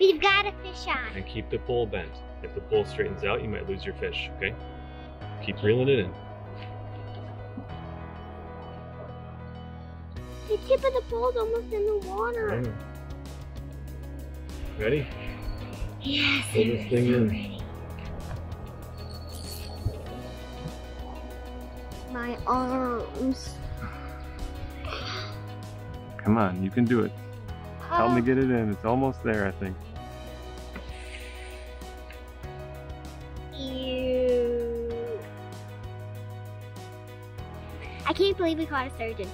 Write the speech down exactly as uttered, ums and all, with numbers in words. We've got a fish on. And keep the pole bent. If the pole straightens out, you might lose your fish, okay? Keep reeling it in. The tip of the pole's almost in the water. Mm. Ready? Yes. Pull this thing in. Ready. My arms. Come on, you can do it. Uh, Help me get it in. It's almost there, I think. Ew. I can't believe we caught a sturgeon.